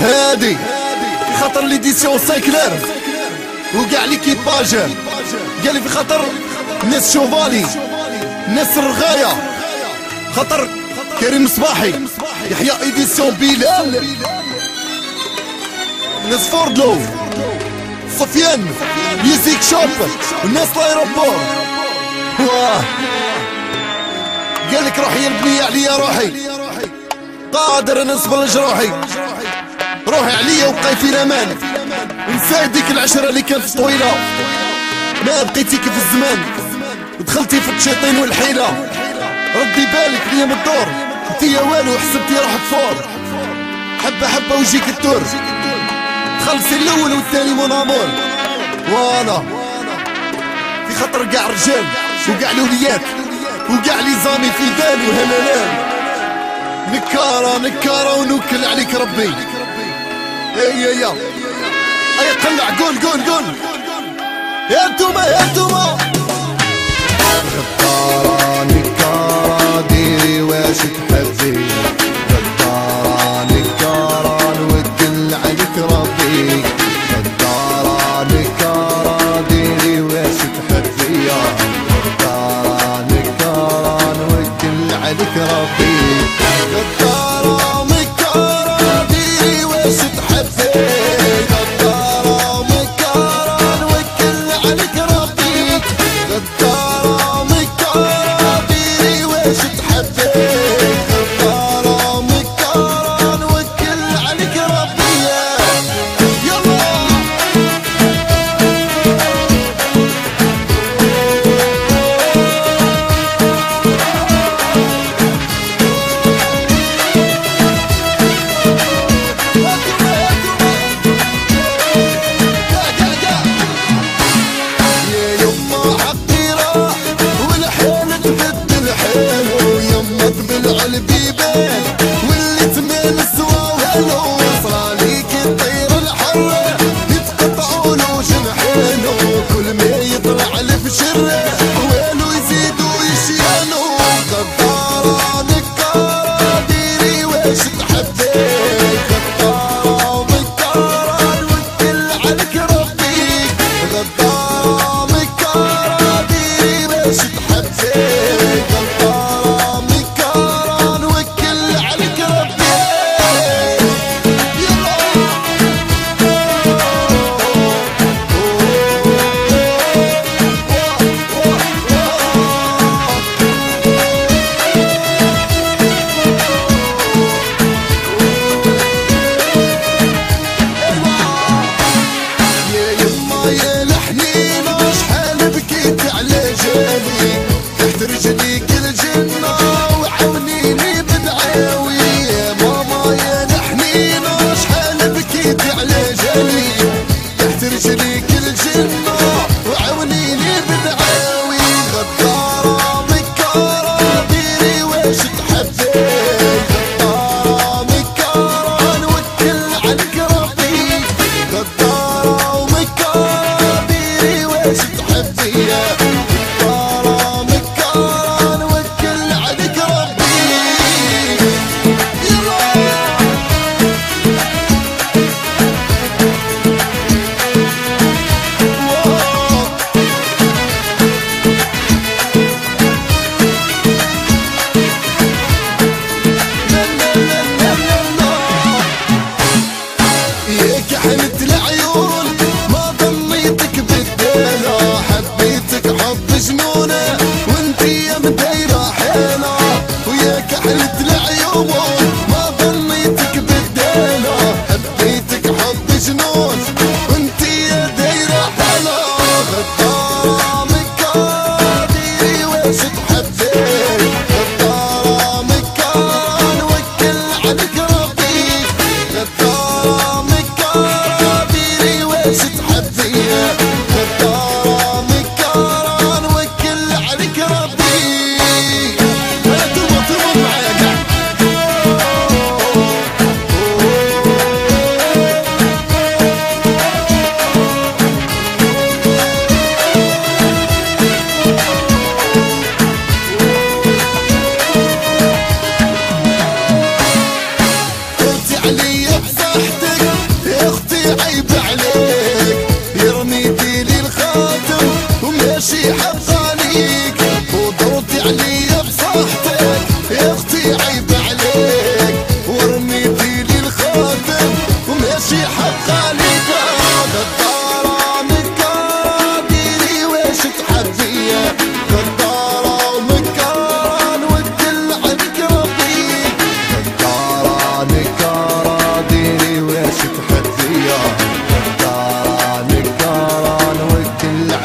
هادي خطر ليديسيون سانكلير وكاع ليكيباج قالي في خطر ناس شوفالي ناس الرغاية خطر كريم صباحي يحيى ايديسيون بلال ناس فوردلو سفيان ميوزيك شوب وناس لايروبور. واه قالك روحي يا البنية عليا روحي قادر نصبر جروحي روحي عليا وبقاي في الامان نساعد ديك العشرة اللي كانت طويلة ما بقيتي كيف الزمان دخلتي في التشيطين والحيلة ردي بالك ليا من الدور انتي يا والو حسبتي روحك فور حبة حبة ويجيك الدور خلصي الاول والثاني مون امور. وانا في خطر كاع الرجال وكاع الوليات وكاع لي زامي في البال وهلالان نكارة نكارة ونوكل عليك ربي. ايييا اي قلع قول قول قول يا انتوما يا انتوما نكارة نكارة ديري واش تحبي نكارة نكارة نوكل عليك ربي نكارة نكارة ديري واش تحبي نكارة نكارة نوكل عليك ربي نكارة نكارة ديري واش تحبي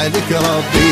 وعدك ربي.